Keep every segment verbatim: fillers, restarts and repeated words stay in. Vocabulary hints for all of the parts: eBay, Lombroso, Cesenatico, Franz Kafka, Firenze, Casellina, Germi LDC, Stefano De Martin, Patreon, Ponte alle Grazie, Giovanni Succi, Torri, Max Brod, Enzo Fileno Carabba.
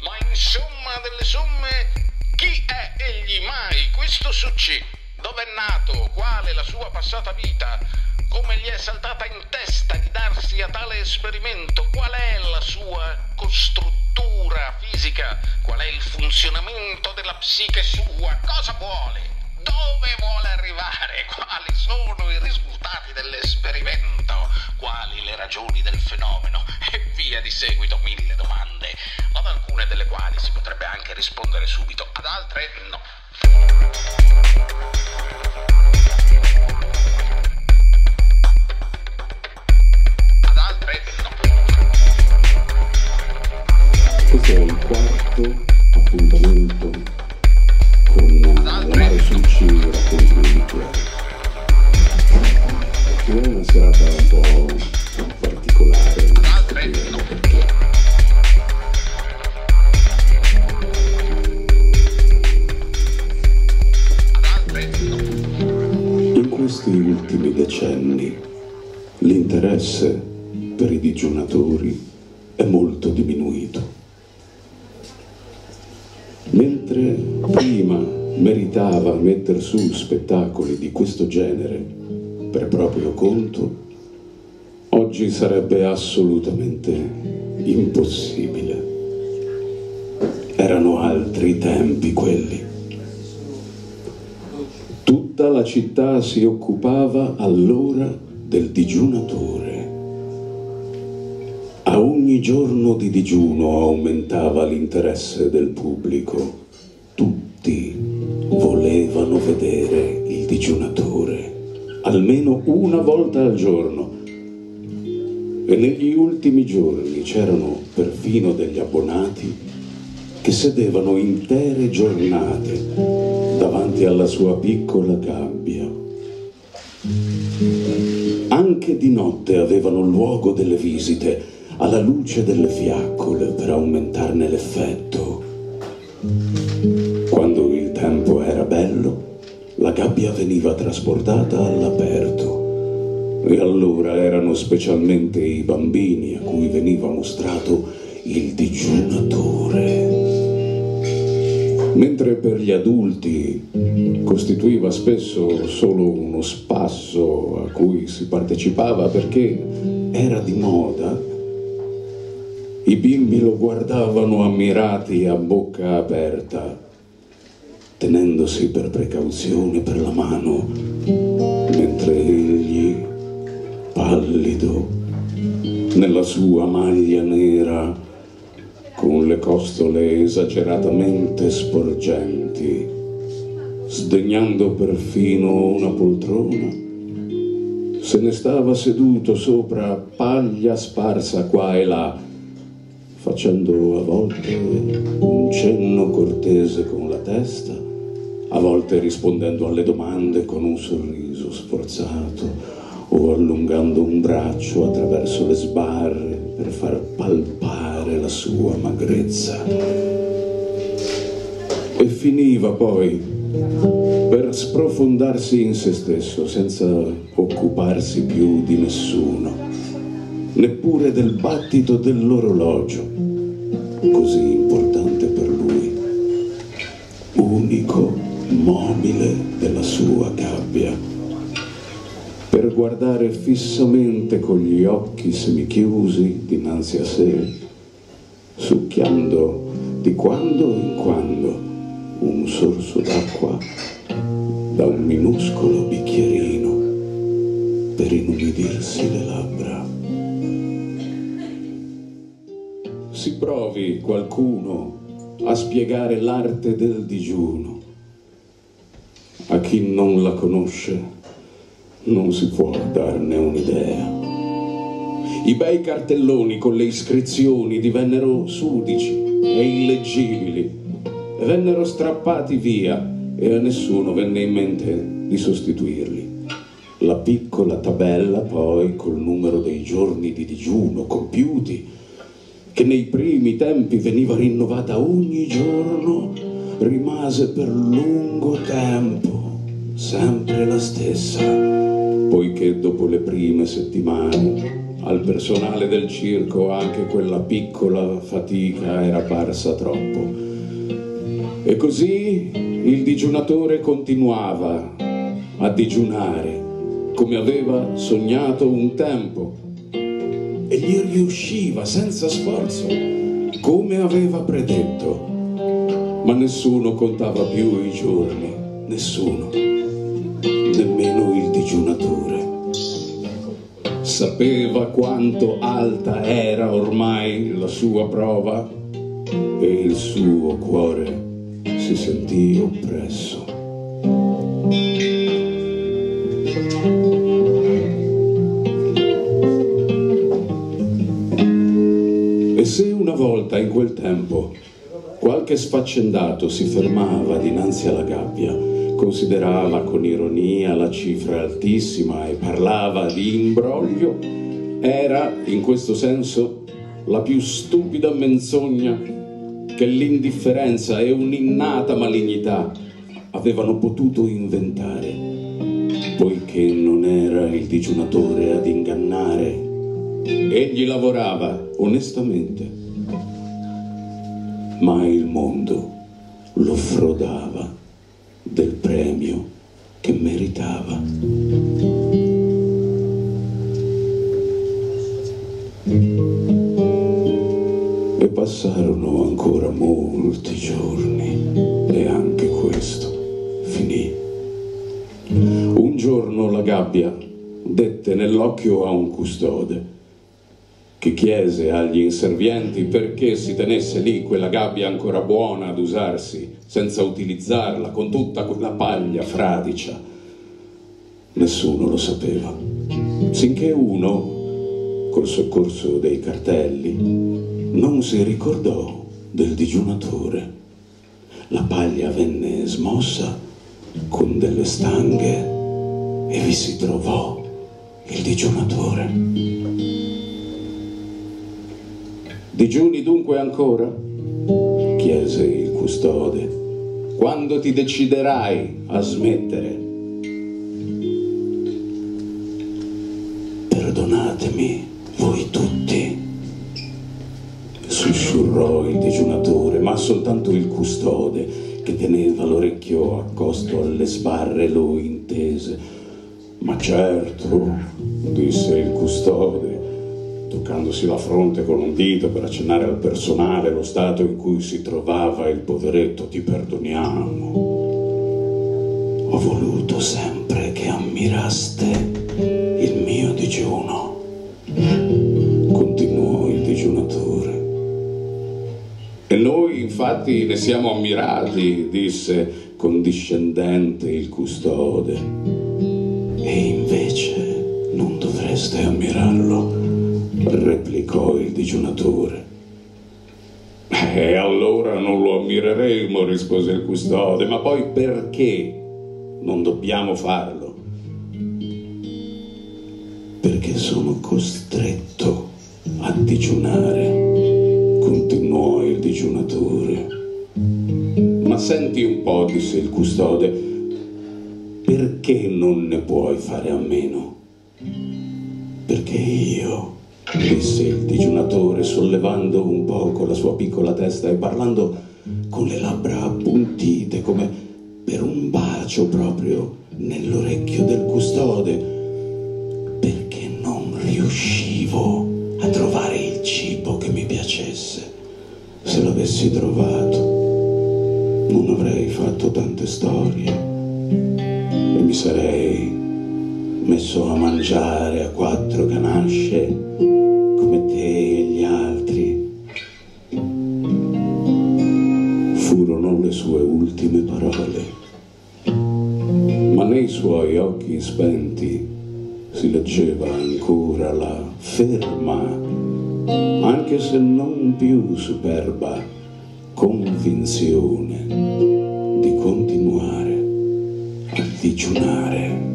Ma insomma delle somme, chi è egli mai, questo Succi? Dove è nato? Quale la sua passata vita? Come gli è saltata in testa di darsi a tale esperimento? Qual è la sua costruttura fisica? Qual è il funzionamento della psiche sua? Cosa vuole? Dove vuole arrivare? Quali sono i risultati dell'esperimento? Quali le ragioni del fenomeno? E via di seguito mille domande, ad alcune delle quali si potrebbe anche rispondere subito, ad altre no. Ad altre no. Questo è il quarto appuntamento con Giovanni Succi e racconti individuali. È una serata un po' particolare, non sappiamo perché. In questi ultimi decenni l'interesse per i digiunatori è molto diminuito. Mentre prima meritava mettere su spettacoli di questo genere per proprio conto, oggi sarebbe assolutamente impossibile. Erano altri tempi quelli. Tutta la città si occupava allora del digiunatore. A ogni giorno di digiuno aumentava l'interesse del pubblico. Tutti volevano vedere il digiunatore, almeno una volta al giorno. E negli ultimi giorni c'erano perfino degli abbonati che sedevano intere giornate davanti alla sua piccola gabbia. Anche di notte avevano luogo delle visite, alla luce delle fiaccole per aumentarne l'effetto. Quando il tempo era bello, la gabbia veniva trasportata all'aperto e allora erano specialmente i bambini a cui veniva mostrato il digiunatore. Mentre per gli adulti costituiva spesso solo uno spasso a cui si partecipava perché era di moda, i bimbi lo guardavano ammirati a bocca aperta, tenendosi per precauzione per la mano, mentre egli, pallido, nella sua maglia nera, con le costole esageratamente sporgenti, sdegnando perfino una poltrona, se ne stava seduto sopra paglia sparsa qua e là, facendo a volte un cenno cortese con la testa, a volte rispondendo alle domande con un sorriso sforzato o allungando un braccio attraverso le sbarre per far palpare la sua magrezza. E finiva poi per sprofondarsi in se stesso senza occuparsi più di nessuno, neppure del battito dell'orologio, così importante per lui, unico mobile della sua gabbia, per guardare fissamente con gli occhi semichiusi dinanzi a sé, succhiando di quando in quando un sorso d'acqua da un minuscolo bicchierino per inumidirsi le labbra. Si provi qualcuno a spiegare l'arte del digiuno. A chi non la conosce non si può darne un'idea. I bei cartelloni con le iscrizioni divennero sudici e illeggibili e vennero strappati via e a nessuno venne in mente di sostituirli. La piccola tabella poi col numero dei giorni di digiuno compiuti, che nei primi tempi veniva rinnovata ogni giorno, rimase per lungo tempo sempre la stessa, poiché dopo le prime settimane Al personale del circo anche quella piccola fatica era parsa troppo. E così il digiunatore continuava a digiunare, come aveva sognato un tempo, e gli riusciva senza sforzo, come aveva predetto. Ma nessuno contava più i giorni, nessuno, nemmeno il digiunatore. Sapeva quanto alta era ormai la sua prova e il suo cuore si sentì oppresso. E se una volta in quel tempo qualche sfaccendato si fermava dinanzi alla gabbia, considerava con ironia la cifra altissima e parlava di imbroglio, era, in questo senso, la più stupida menzogna che l'indifferenza e un'innata malignità avevano potuto inventare, poiché non era il digiunatore ad ingannare. Egli lavorava onestamente, ma il mondo lo frodava del premio che meritava. E passarono ancora molti giorni e anche questo finì. Un giorno la gabbia dette nell'occhio a un custode che chiese agli inservienti perché si tenesse lì quella gabbia ancora buona ad usarsi, senza utilizzarla, con tutta quella paglia fradicia. Nessuno lo sapeva, sinché uno, col soccorso dei cartelli, non si ricordò del digiunatore. La paglia venne smossa con delle stanghe e vi si trovò il digiunatore. Digiuni dunque ancora? Chiese il custode. Quando ti deciderai a smettere? Perdonatemi, voi tutti, sussurrò il digiunatore, ma soltanto il custode, che teneva l'orecchio accosto alle sbarre, lo intese. Ma certo, disse il custode, toccandosi la fronte con un dito per accennare al personale lo stato in cui si trovava il poveretto, ti perdoniamo. Ho voluto sempre che ammiraste il mio digiuno, continuò il digiunatore. E noi infatti ne siamo ammirati, disse condiscendente il custode. E invece non dovreste ammirarlo, replicò il digiunatore. E allora non lo ammireremo, rispose il custode, ma poi perché non dobbiamo farlo? Perché sono costretto a digiunare, continuò il digiunatore. Ma senti un po', disse il custode, perché non ne puoi fare a meno? Perché io, disse il digiunatore, sollevando un poco la sua piccola testa e parlando con le labbra appuntite come per un bacio proprio nell'orecchio del custode, perché non riuscivo a trovare il cibo che mi piacesse. Se l'avessi trovato non avrei fatto tante storie e mi sarei messo a mangiare a quattro ganasce come te e gli altri. Furono le sue ultime parole, ma nei suoi occhi spenti si leggeva ancora la ferma, anche se non più superba, convinzione di continuare a digiunare.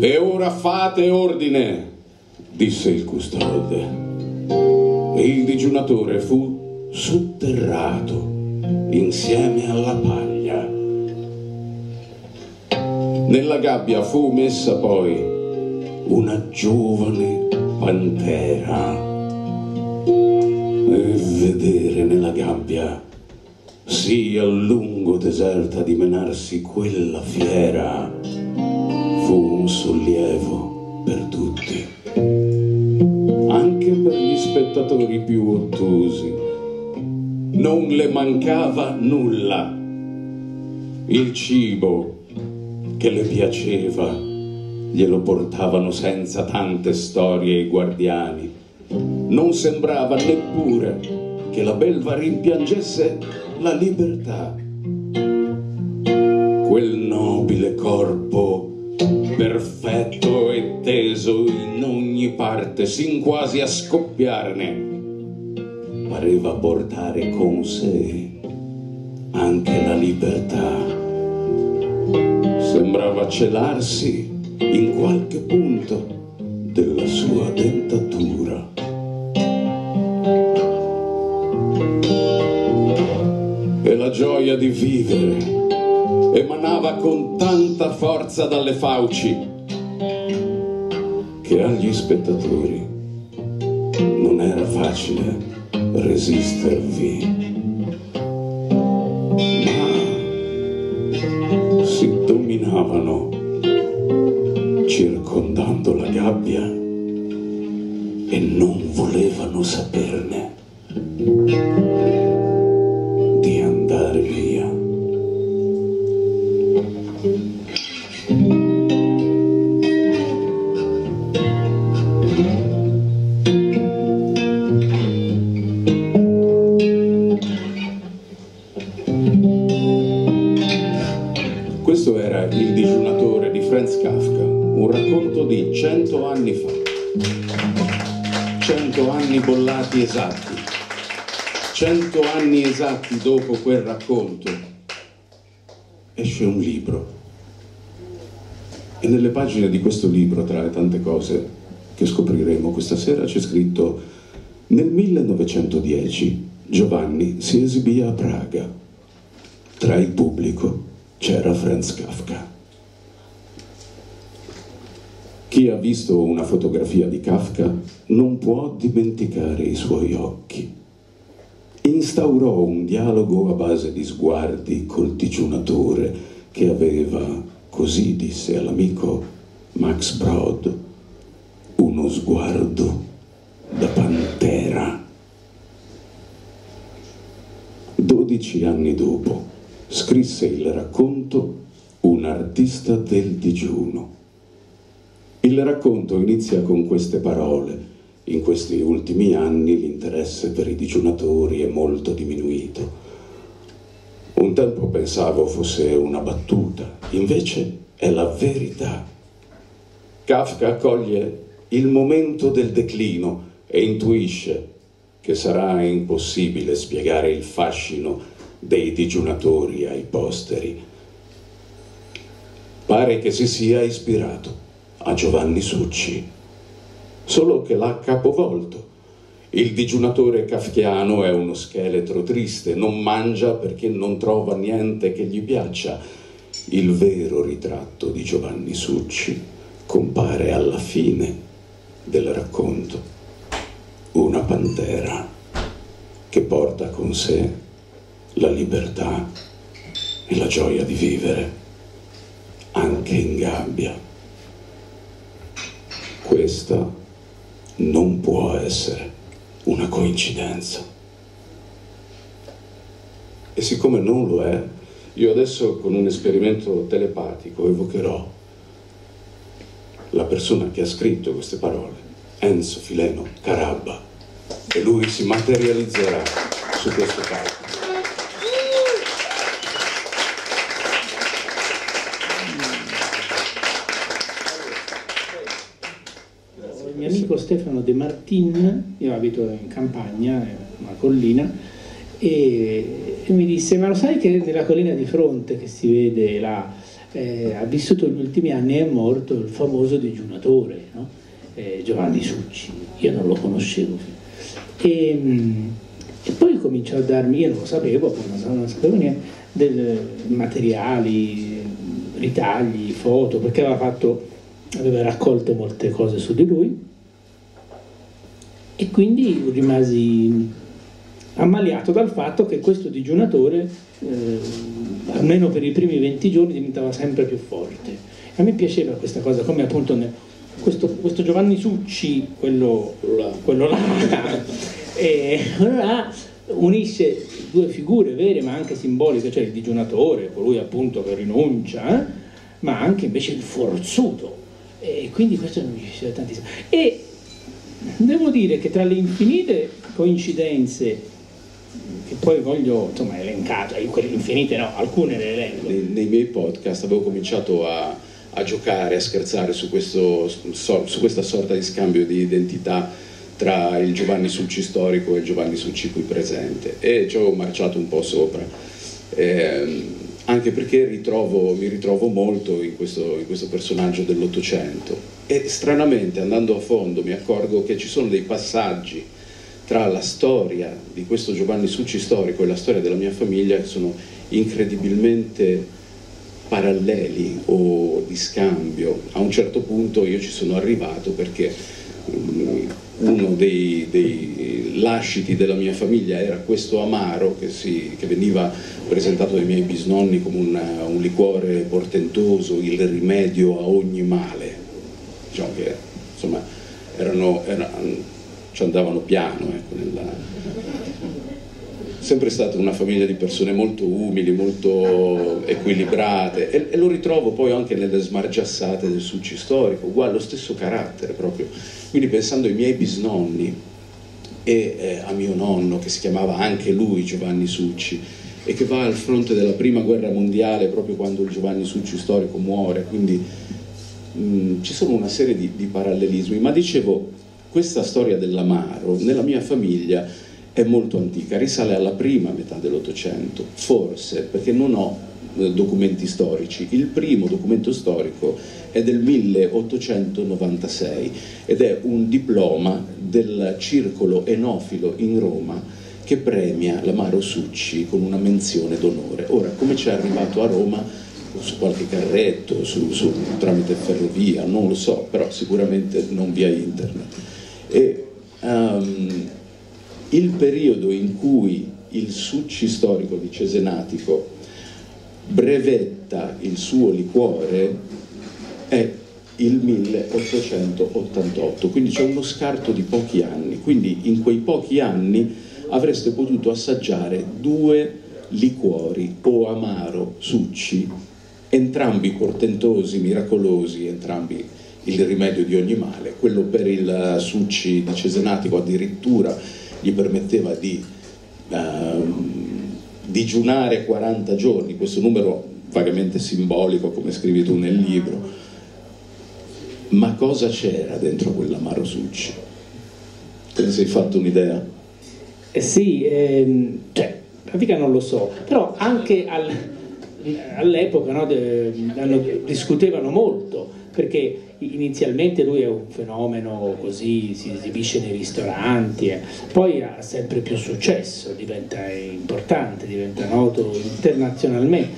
E ora fate ordine, disse il custode. E il digiunatore fu sotterrato insieme alla paglia Nella gabbia fu messa poi una giovane pantera. E vedere nella gabbia sì a lungo deserta dimenarsi quella fiera fu un sollievo per tutti, anche per gli spettatori più ottusi. Non le mancava nulla: il cibo che le piaceva glielo portavano senza tante storie i guardiani. Non sembrava neppure che la belva rimpiangesse la libertà. Quel nobile corpo, perfetto e teso in ogni parte, sin quasi a scoppiarne, pareva portare con sé anche la libertà. Sembrava celarsi in qualche punto della sua dentatura. E la gioia di vivere emanava con tanta forza dalle fauci che agli spettatori non era facile resistervi. Ma si dominavano circondando la gabbia e non volevano saperne di andare via. Questo era Il digiunatore di Franz Kafka, un racconto di cento anni fa, cento anni bollati esatti, cento anni esatti dopo quel racconto esce un libro, e nelle pagine di questo libro, tra le tante cose che scopriremo questa sera, c'è scritto: nel millenovecentodieci Giovanni si esibì a Praga, tra il pubblico c'era Franz Kafka. Chi ha visto una fotografia di Kafka non può dimenticare i suoi occhi. Instaurò un dialogo a base di sguardi col digiunatore che aveva, così disse all'amico Max Brod, uno sguardo da pantera. Dodici anni dopo scrisse il racconto Un artista del digiuno. Il racconto inizia con queste parole: in questi ultimi anni l'interesse per i digiunatori è molto diminuito. Un tempo pensavo fosse una battuta, invece è la verità. Kafka coglie il momento del declino e intuisce che sarà impossibile spiegare il fascino dei digiunatori ai posteri. Pare che si sia ispirato a Giovanni Succi, solo che l'ha capovolto. Il digiunatore kafkiano è uno scheletro triste, non mangia perché non trova niente che gli piaccia. Il vero ritratto di Giovanni Succi compare alla fine del racconto: una pantera che porta con sé la libertà e la gioia di vivere anche in gabbia. Questa non può essere una coincidenza. E siccome non lo è, io adesso con un esperimento telepatico evocherò la persona che ha scritto queste parole, Enzo Fileno Carabba, e lui si materializzerà su questo palco. Stefano De Martin, io abito in campagna, una collina, e, e mi disse: ma lo sai che nella collina di fronte che si vede là eh, ha vissuto gli ultimi anni e è morto il famoso digiunatore, no? eh, Giovanni Succi. Io non lo conoscevo. E, e poi cominciò a darmi, io non lo sapevo, non, non sapevo niente, del materiali, ritagli, foto, perché aveva, fatto, aveva raccolto molte cose su di lui, e quindi rimasi ammaliato dal fatto che questo digiunatore, eh, almeno per i primi venti giorni, diventava sempre più forte. E a me piaceva questa cosa, come appunto ne, questo, questo Giovanni Succi, quello, quello là, e là unisce due figure vere ma anche simboliche, cioè il digiunatore, colui appunto che rinuncia, eh, ma anche invece il forzuto, e quindi questo mi piaceva tantissimo. E devo dire che tra le infinite coincidenze che poi voglio, insomma, elencare, quelle infinite no, alcune le elenco. Nei, nei miei podcast avevo cominciato a, a giocare, a scherzare su, questo, so, su questa sorta di scambio di identità tra il Giovanni Succi storico e il Giovanni Succi qui presente, e ci avevo marciato un po' sopra, eh, anche perché ritrovo, mi ritrovo molto in questo, in questo personaggio dell'Ottocento, e stranamente andando a fondo mi accorgo che ci sono dei passaggi tra la storia di questo Giovanni Succi storico e la storia della mia famiglia sono incredibilmente paralleli o di scambio. A un certo punto io ci sono arrivato perché uno dei, dei lasciti della mia famiglia era questo amaro che, si, che veniva presentato dai miei bisnonni come un, un liquore portentoso, il rimedio a ogni male. Diciamo che insomma erano... erano ci andavano piano, ecco, nella... sempre stata una famiglia di persone molto umili, molto equilibrate, e, e lo ritrovo poi anche nelle smargiassate del Succi storico, uguale, lo stesso carattere proprio. Quindi pensando ai miei bisnonni e eh, a mio nonno, che si chiamava anche lui Giovanni Succi e che va al fronte della prima guerra mondiale proprio quando il Giovanni Succi storico muore, quindi mh, ci sono una serie di, di parallelismi. Ma dicevo, questa storia dell'amaro nella mia famiglia è molto antica, risale alla prima metà dell'Ottocento, forse, perché non ho documenti storici. Il primo documento storico è del milleottocentonovantasei ed è un diploma del circolo enofilo in Roma che premia l'amaro Succi con una menzione d'onore. Ora, come ci è arrivato a Roma? Su qualche carretto, su, su, tramite ferrovia, non lo so, però sicuramente non via internet. E, um, il periodo in cui il Succi storico di Cesenatico brevetta il suo liquore è il milleottocentottantotto, quindi c'è uno scarto di pochi anni, quindi in quei pochi anni avreste potuto assaggiare due liquori o amaro Succi, entrambi portentosi, miracolosi, entrambi il rimedio di ogni male. Quello per il Succi di Cesenatico addirittura gli permetteva di ehm, digiunare quaranta giorni, questo numero vagamente simbolico come scrivi tu nel libro. Ma cosa c'era dentro quell'amaro Succi? Te ne sei fatto un'idea? Eh sì, ehm, cioè, in pratica non lo so, però anche al, all'epoca no, de, hanno, discutevano molto, perché inizialmente lui è un fenomeno così, si esibisce nei ristoranti, eh. Poi ha sempre più successo, diventa importante, diventa noto internazionalmente.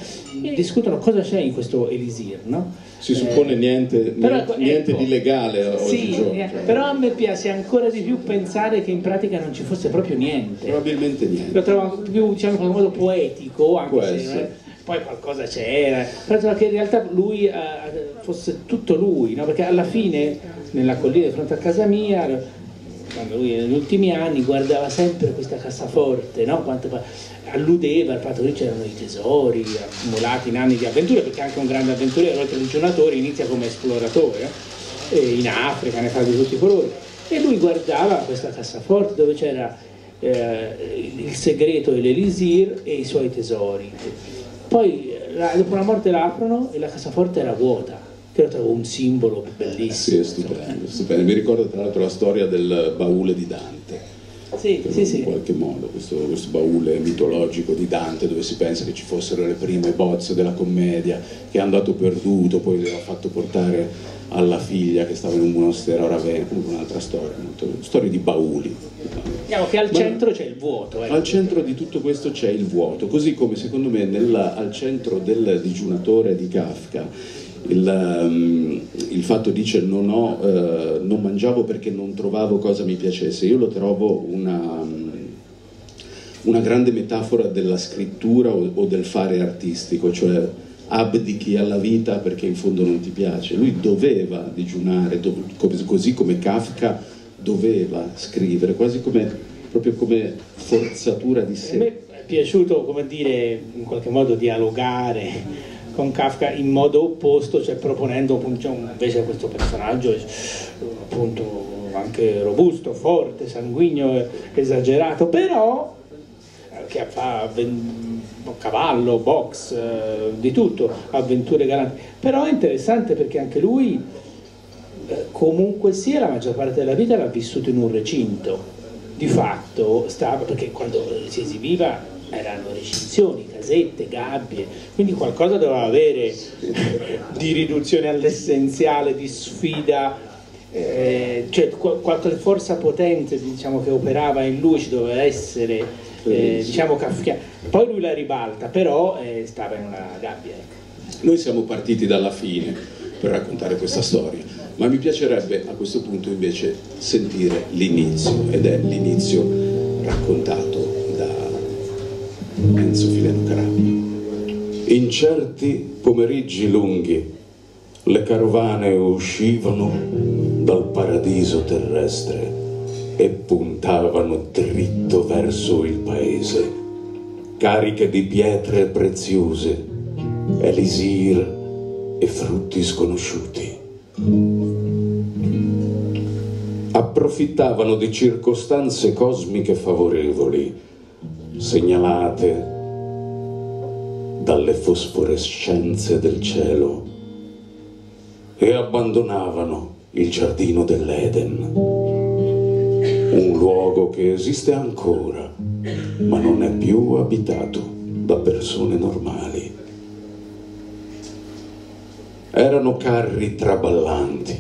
Discutono cosa c'è in questo elisir, no? Si suppone eh, niente, però, niente ecco, di legale oggigiorno. Sì, però a me piace ancora di più pensare che in pratica non ci fosse proprio niente. Probabilmente niente. Lo trovo più, diciamo, in modo poetico, anche se eh, poi qualcosa c'era. Però che in realtà lui eh, fosse tutto lui, no? Perché alla fine, nella collina di fronte a casa mia, quando lui negli ultimi anni guardava sempre questa cassaforte, no? Quanto alludeva al fatto che c'erano i tesori accumulati in anni di avventure, perché anche un grande avventuriero, oltre al digiunatore, inizia come esploratore, eh? E in Africa ne fa di tutti i colori, e lui guardava questa cassaforte dove c'era eh, il segreto dell'elisir e i suoi tesori. Poi la, dopo la morte l'aprono e la cassaforte era vuota, che lo trovo un simbolo bellissimo. Sì, è stupendo, stupendo. Mi ricordo tra l'altro la storia del baule di Dante. Sì, sì, in sì. qualche modo questo, questo baule mitologico di Dante, dove si pensa che ci fossero le prime bozze della commedia, che è andato perduto, poi l'ha fatto portare alla figlia che stava in un monastero a Ravenna. Comunque un'altra storia, storie di bauli. Diciamo che al Ma centro c'è il vuoto. Eh. Al centro di tutto questo c'è il vuoto, così come secondo me nella, al centro del digiunatore di Kafka Il, um, il fatto dice non, ho, uh, non mangiavo perché non trovavo cosa mi piacesse, io lo trovo una, um, una grande metafora della scrittura o, o del fare artistico, cioè abdichi alla vita perché in fondo non ti piace. Lui doveva digiunare, do, così come Kafka doveva scrivere, quasi come, proprio come forzatura di sé. A me è piaciuto, come dire, in qualche modo dialogare con Kafka in modo opposto, cioè proponendo appunto, invece a questo personaggio appunto anche robusto, forte, sanguigno, esagerato, però che fa cavallo, box, di tutto, avventure galanti, però è interessante perché anche lui comunque sia la maggior parte della vita l'ha vissuto in un recinto, di fatto stava, perché quando si esibiva erano recinzioni, casette, gabbie, quindi qualcosa doveva avere di riduzione all'essenziale, di sfida, eh, cioè qualche forza potente, diciamo, che operava in lui ci doveva essere, eh, diciamo, kafkiana. Poi lui la ribalta, però eh, stava in una gabbia. Noi siamo partiti dalla fine per raccontare questa storia, ma mi piacerebbe a questo punto invece sentire l'inizio, ed è l'inizio raccontato Enzo Fileno Carabba. In certi pomeriggi lunghi le carovane uscivano dal paradiso terrestre e puntavano dritto verso il paese, cariche di pietre preziose, elisir e frutti sconosciuti. Approfittavano di circostanze cosmiche favorevoli, segnalate dalle fosforescenze del cielo, e abbandonavano il giardino dell'Eden, un luogo che esiste ancora ma non è più abitato da persone normali. Erano carri traballanti,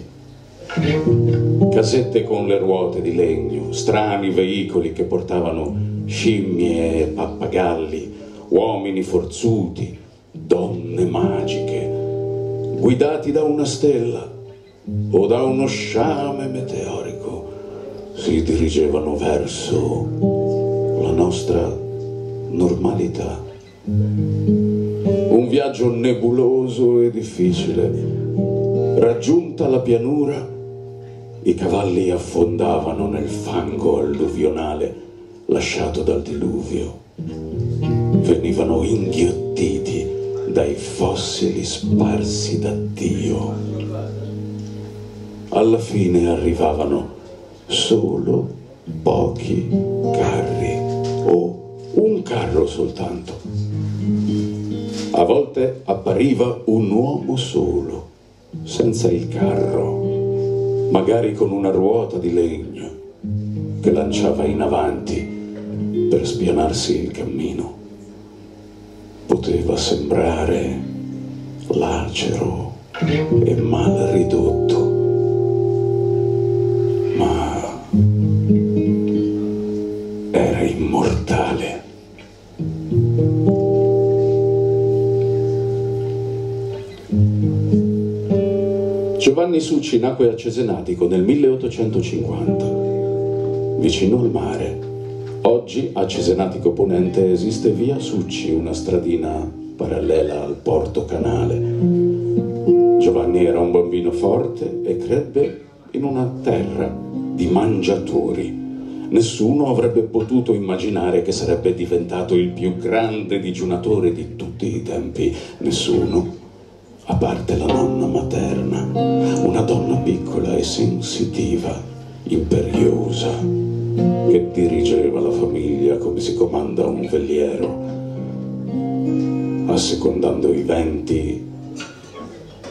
casette con le ruote di legno, strani veicoli che portavano scimmie e pappagalli, uomini forzuti, donne magiche, guidati da una stella o da uno sciame meteorico, si dirigevano verso la nostra normalità. Un viaggio nebuloso e difficile. Raggiunta la pianura, i cavalli affondavano nel fango alluvionale lasciato dal diluvio, venivano inghiottiti dai fossili sparsi da Dio. Alla fine arrivavano solo pochi carri o un carro soltanto. A volte appariva un uomo solo, senza il carro, magari con una ruota di legno che lanciava in avanti per spianarsi il cammino. Poteva sembrare lacero e mal ridotto, ma era immortale. Giovanni Succi nacque a Cesenatico nel milleottocentocinquanta, vicino al mare. Oggi a Cesenatico Ponente esiste via Succi, una stradina parallela al porto canale. Giovanni era un bambino forte e crebbe in una terra di mangiatori. Nessuno avrebbe potuto immaginare che sarebbe diventato il più grande digiunatore di tutti i tempi. Nessuno, a parte la nonna materna, una donna piccola e sensitiva, imperiosa, che dirigeva la famiglia come si comanda un veliero, assecondando i venti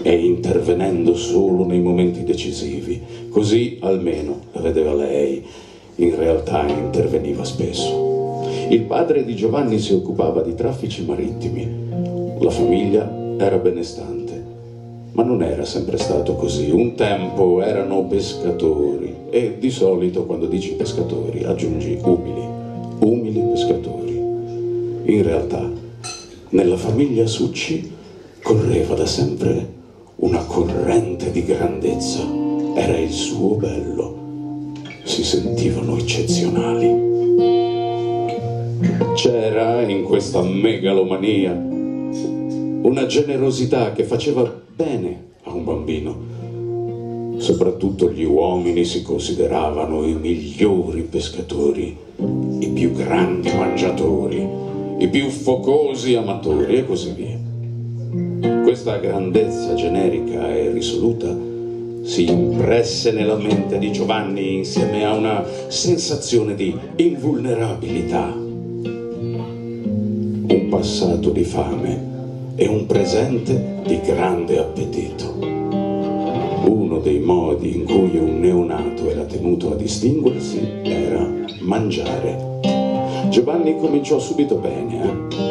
e intervenendo solo nei momenti decisivi. Così almeno la vedeva lei, in realtà interveniva spesso. Il padre di Giovanni si occupava di traffici marittimi, la famiglia era benestante, ma non era sempre stato così. Un tempo erano pescatori, e di solito quando dici pescatori aggiungi umili, umili pescatori. In realtà nella famiglia Succi correva da sempre una corrente di grandezza, era il suo bello, si sentivano eccezionali. C'era in questa megalomania una generosità che faceva bene a un bambino. Soprattutto gli uomini si consideravano i migliori pescatori, i più grandi mangiatori, i più focosi amatori e così via. Questa grandezza generica e risoluta si impresse nella mente di Giovanni insieme a una sensazione di invulnerabilità. Un passato di fame e un presente di grande appetito. Uno dei modi in cui un neonato era tenuto a distinguersi era mangiare. Giovanni cominciò subito bene. Eh?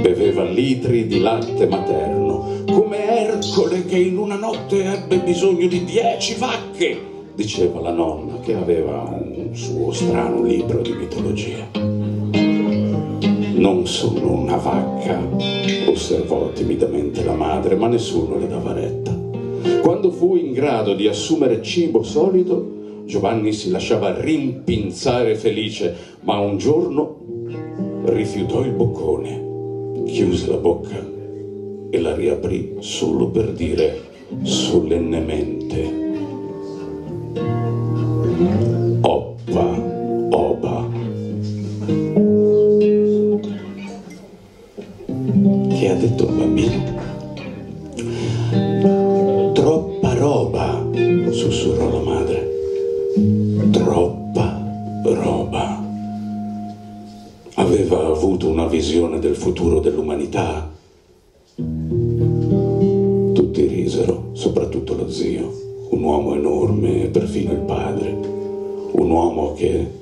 Beveva litri di latte materno, come Ercole che in una notte ebbe bisogno di dieci vacche, diceva la nonna che aveva un suo strano libro di mitologia. Non sono una vacca, osservò timidamente la madre, ma nessuno le dava retta. Quando fu in grado di assumere cibo solito, Giovanni si lasciava rimpinzare felice, ma un giorno rifiutò il boccone, chiuse la bocca e la riaprì solo per dire solennemente: "Oppa, oba". Che ha detto il bambino? "Troppa roba", sussurrò la madre. Troppa roba. Aveva avuto una visione del futuro dell'umanità. Tutti risero, soprattutto lo zio, un uomo enorme e perfino il padre, un uomo che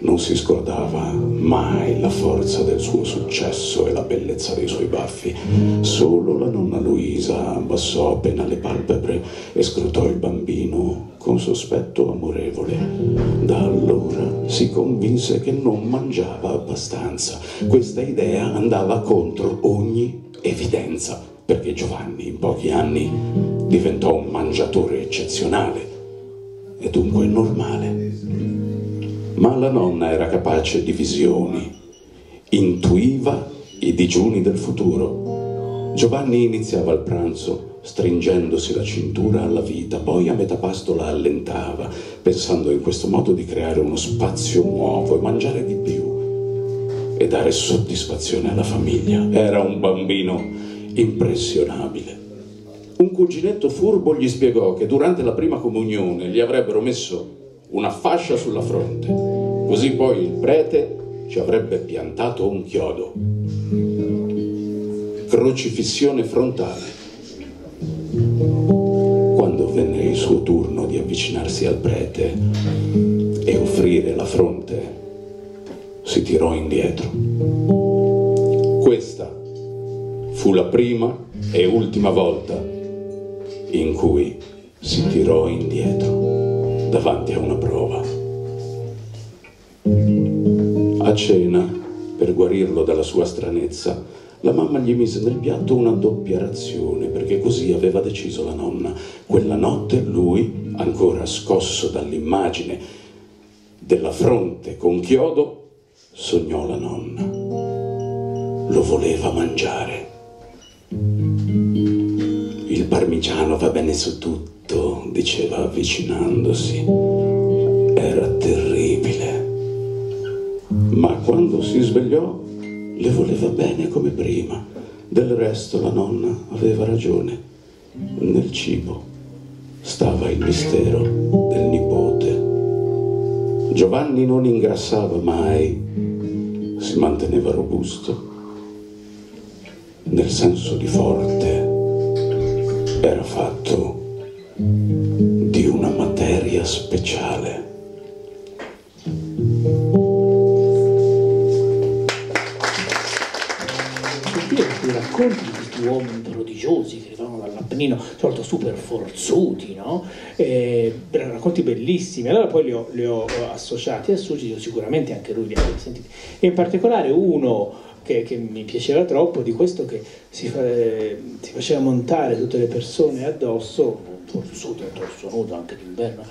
non si scordava mai la forza del suo successo e la bellezza dei suoi baffi. Solo la nonna Luisa abbassò appena le palpebre e scrutò il bambino con sospetto amorevole. Da allora si convinse che non mangiava abbastanza. Questa idea andava contro ogni evidenza, perché Giovanni in pochi anni diventò un mangiatore eccezionale e dunque normale. Ma la nonna era capace di visioni, intuiva i digiuni del futuro. Giovanni iniziava il pranzo stringendosi la cintura alla vita, poi a metà pasto la allentava, pensando in questo modo di creare uno spazio nuovo e mangiare di più e dare soddisfazione alla famiglia. Era un bambino impressionabile. Un cuginetto furbo gli spiegò che durante la prima comunione gli avrebbero messo una fascia sulla fronte, così poi il prete ci avrebbe piantato un chiodo. Crocifissione frontale. Quando venne il suo turno di avvicinarsi al prete e offrire la fronte, si tirò indietro. Questa fu la prima e ultima volta in cui si tirò indietro davanti a una prova. A cena, per guarirlo dalla sua stranezza, la mamma gli mise nel piatto una doppia razione, perché così aveva deciso la nonna. Quella notte lui, ancora scosso dall'immagine della fronte con chiodo, sognò la nonna. Lo voleva mangiare. "Il parmigiano va bene su tutto", diceva avvicinandosi. Era terribile. Ma quando si svegliò, le voleva bene come prima. Del resto la nonna aveva ragione. Nel cibo stava il mistero del nipote. Giovanni non ingrassava mai, si manteneva robusto, nel senso di forte. Era fatto di una materia speciale. Racconti di questi uomini prodigiosi che venivano dall'Appennino, soprattutto super forzuti, no? Eh, racconti bellissimi. Allora poi li ho, li ho associati a Succi, sicuramente anche lui li ha sentiti. E in particolare uno che, che mi piaceva troppo, di questo che si, fa, eh, si faceva montare tutte le persone addosso, forse sotto addosso, nudo anche d'inverno,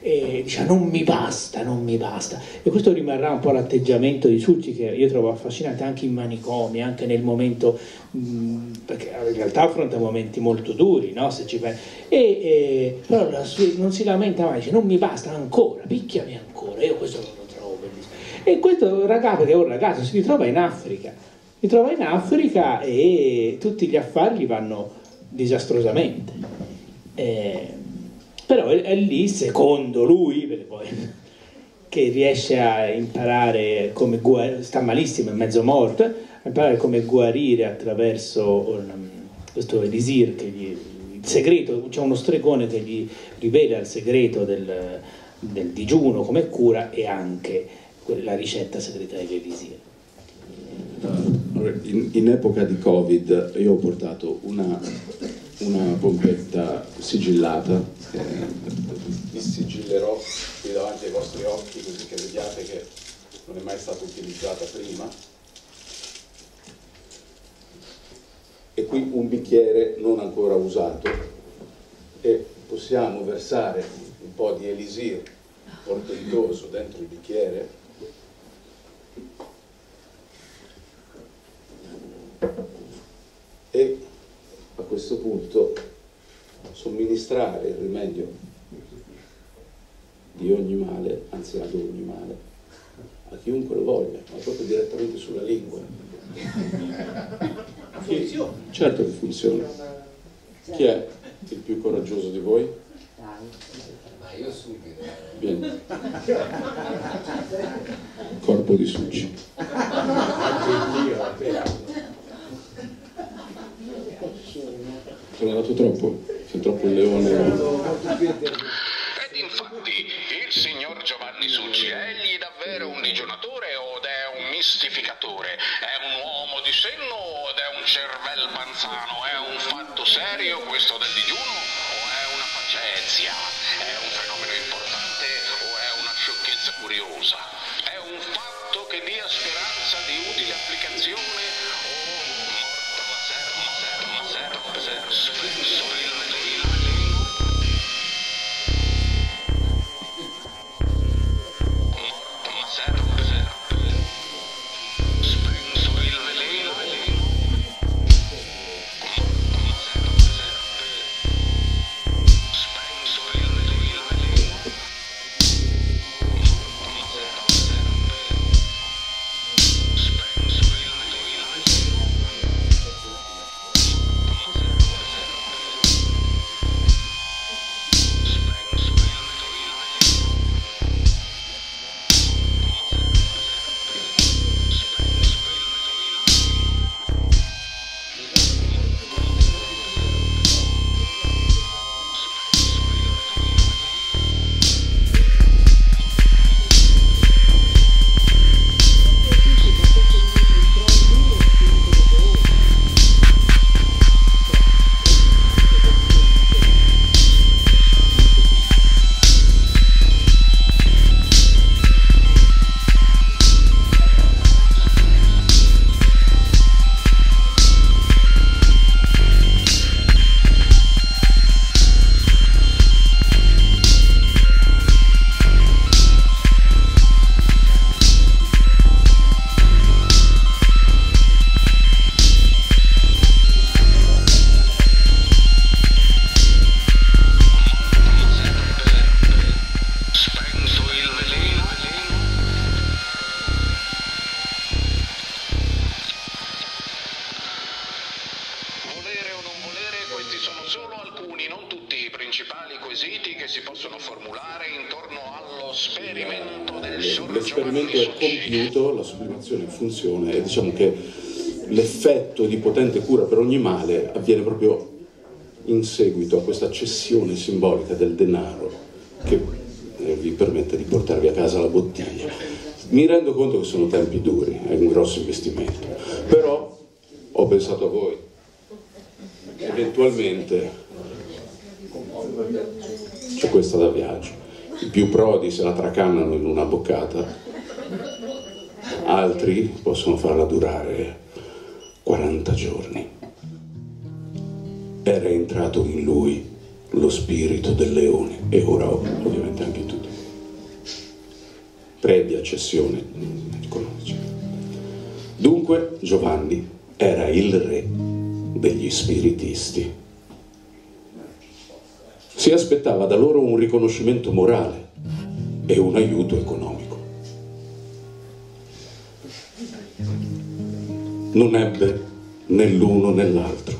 e diceva non mi basta, non mi basta. E questo rimarrà un po' l'atteggiamento di Succi, che io trovo affascinante anche in manicomi, anche nel momento, mh, perché in realtà affronta momenti molto duri, no? Se ci pensi. E, e, però la, non si lamenta mai, dice non mi basta ancora, picchiami ancora, io questo lo trovo bellissimo. E questo ragazzo, che è un ragazzo, si ritrova in Africa, si ritrova in Africa e tutti gli affari gli vanno disastrosamente. E, però è, è lì, secondo lui, perché poi, che riesce a imparare come guarire, sta malissimo, è mezzo morto, a imparare come guarire attraverso um, questo elisir, che gli, il segreto, c'è uno stregone che gli rivela il segreto del, del digiuno come cura e anche la ricetta segreta dell'elisir. In, in epoca di Covid io ho portato una... una pompetta sigillata, eh, vi sigillerò qui davanti ai vostri occhi così che vediate che non è mai stata utilizzata prima, e qui un bicchiere non ancora usato, e possiamo versare un po' di elisir portentoso dentro il bicchiere. E a questo punto somministrare il rimedio di ogni male, anzi ad ogni male, a chiunque lo voglia, ma proprio direttamente sulla lingua. Funziona. Certo che funziona. Chi è il più coraggioso di voi? Ma io subito. Bene. Corpo di Succi. Sono andato troppo, sono troppo il leone. Ed infatti il signor Giovanni Succi, egli è davvero un digiunatore od è un mistificatore? È un uomo di senno od è un cervel panzano? È un fatto serio questo del digiuno o è una facezia? È un fenomeno importante o è una sciocchezza curiosa? È un fatto che dia speranza di utile applicazione? Funzione, e diciamo che l'effetto di potente cura per ogni male avviene proprio in seguito a questa cessione simbolica del denaro che vi permette di portarvi a casa la bottiglia. Mi rendo conto che sono tempi duri, è un grosso investimento, però ho pensato a voi, eventualmente c'è questa da viaggio, i più prodi se la tracannano in una boccata. altri possono farla durare quaranta giorni. Era entrato in lui lo spirito del leone, e ora ovviamente anche tu. Previa accessione economica. Dunque Giovanni era il re degli spiritisti. Si aspettava da loro un riconoscimento morale e un aiuto economico. Non ebbe né l'uno né l'altro,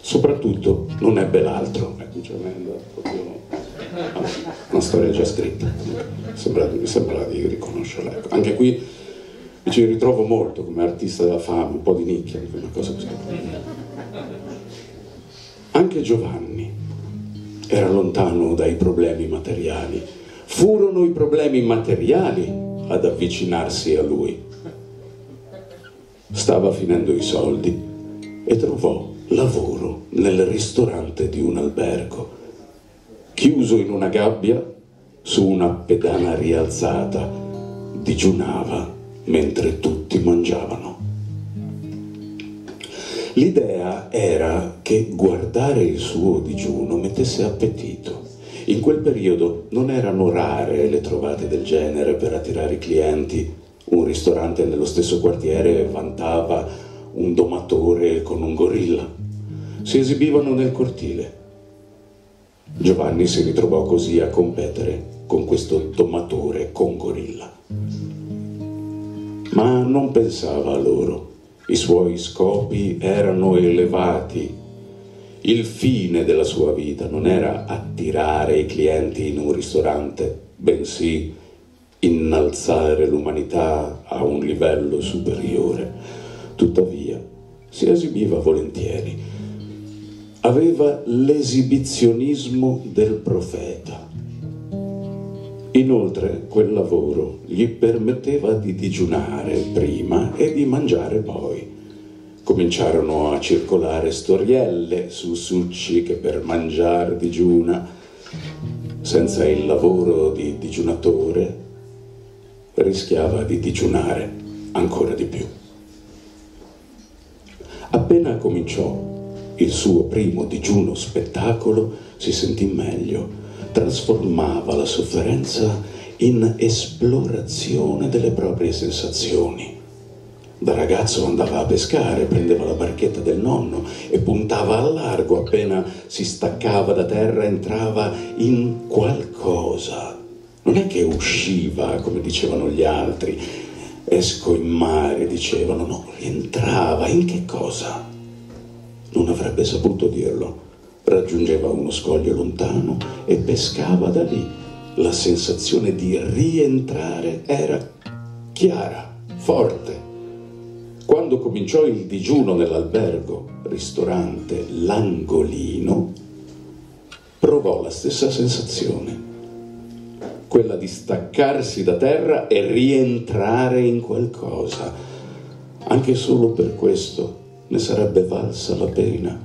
soprattutto non ebbe l'altro. Una storia già scritta, sembra, mi sembra di riconoscerla. Anche qui mi ci ritrovo molto come artista della fama, un po' di nicchia, una cosa così. Anche Giovanni era lontano dai problemi materiali. Furono i problemi materiali ad avvicinarsi a lui. Stava finendo i soldi e trovò lavoro nel ristorante di un albergo, chiuso in una gabbia su una pedana rialzata. Digiunava mentre tutti mangiavano. L'idea era che guardare il suo digiuno mettesse appetito. In quel periodo non erano rare le trovate del genere per attirare i clienti. Un ristorante nello stesso quartiere vantava un domatore con un gorilla. Si esibivano nel cortile. Giovanni si ritrovò così a competere con questo domatore con gorilla. Ma non pensava a loro. I suoi scopi erano elevati. Il fine della sua vita non era attirare i clienti in un ristorante, bensì innalzare l'umanità a un livello superiore. Tuttavia, si esibiva volentieri. Aveva l'esibizionismo del profeta. Inoltre quel lavoro gli permetteva di digiunare prima e di mangiare poi. Cominciarono a circolare storielle su Succi che per mangiare digiuna. Senza il lavoro di digiunatore rischiava di digiunare ancora di più. Appena cominciò il suo primo digiuno spettacolo, si sentì meglio. Trasformava la sofferenza in esplorazione delle proprie sensazioni. Da ragazzo andava a pescare, prendeva la barchetta del nonno e puntava al largo. Appena si staccava da terra entrava in qualcosa. Non è che usciva, come dicevano gli altri. Esco in mare, dicevano. No, rientrava. In che cosa? Non avrebbe saputo dirlo. Raggiungeva uno scoglio lontano e pescava da lì. La sensazione di rientrare era chiara, forte. Quando cominciò il digiuno nell'albergo, ristorante L'Angolino, provò la stessa sensazione, quella di staccarsi da terra e rientrare in qualcosa. Anche solo per questo ne sarebbe valsa la pena.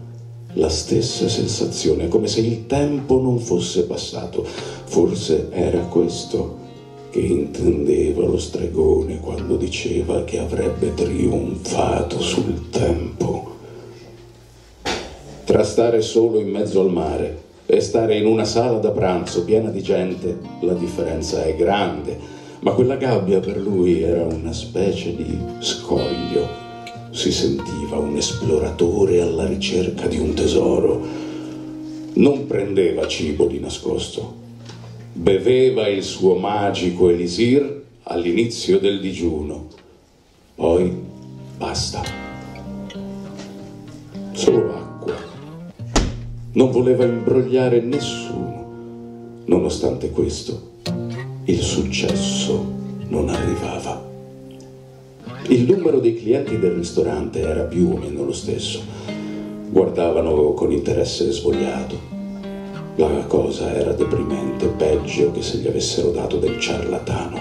La stessa sensazione, come se il tempo non fosse passato. Forse era questo che intendeva lo stregone quando diceva che avrebbe trionfato sul tempo. Tra stare solo in mezzo al mare e stare in una sala da pranzo piena di gente, la differenza è grande, ma quella gabbia per lui era una specie di scoglio. Si sentiva un esploratore alla ricerca di un tesoro. Non prendeva cibo di nascosto. Beveva il suo magico elisir all'inizio del digiuno. Poi basta. Solo acqua. Non voleva imbrogliare nessuno. Nonostante questo, il successo non arrivava. Il numero dei clienti del ristorante era più o meno lo stesso. Guardavano con interesse svogliato. La cosa era deprimente, peggio che se gli avessero dato del ciarlatano.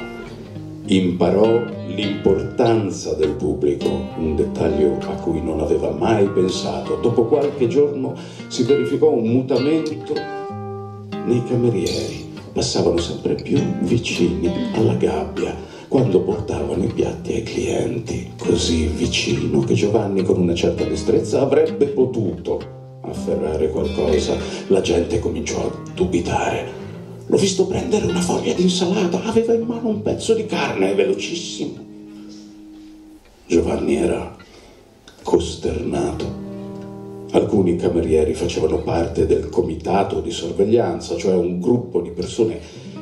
Imparò l'importanza del pubblico, un dettaglio a cui non aveva mai pensato. Dopo qualche giorno si verificò un mutamento nei camerieri. Passavano sempre più vicini alla gabbia. quando portavano i piatti ai clienti, così vicino che Giovanni con una certa destrezza avrebbe potuto afferrare qualcosa. La gente cominciò a dubitare. L'ho visto prendere una foglia di insalata, aveva in mano un pezzo di carne, velocissimo. Giovanni era costernato. Alcuni camerieri facevano parte del comitato di sorveglianza, cioè un gruppo di persone